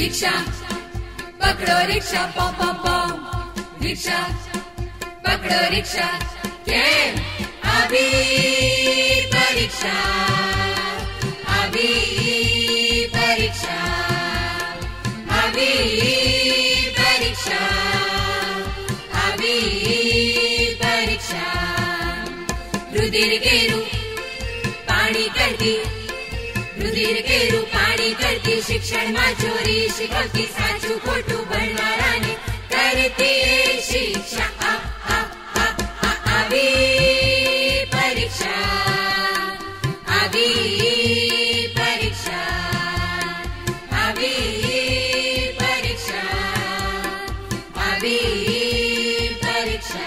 rickshaw पकड़ो rickshaw पो पो पो रिक्शा पकड़ो रिक्शा के अभी परीक्षा अभी परीक्षा अभी परीक्षा अभी परीक्षा रुधिर के रूप पानी करती रुधिर के रूप पानी करती शिक्षण में चोरी शिकवती साचू खोटू बनवाराने करती शिक्षा अभी परीक्षा अभी परीक्षा अभी परीक्षा अभी परीक्षा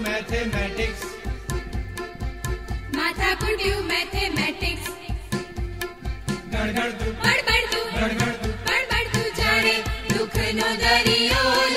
Mathematics Matha could you mathematics Gadgad tu Bad bad tu Gadgad tu Bad bad tu Jaane Dukh no dariyo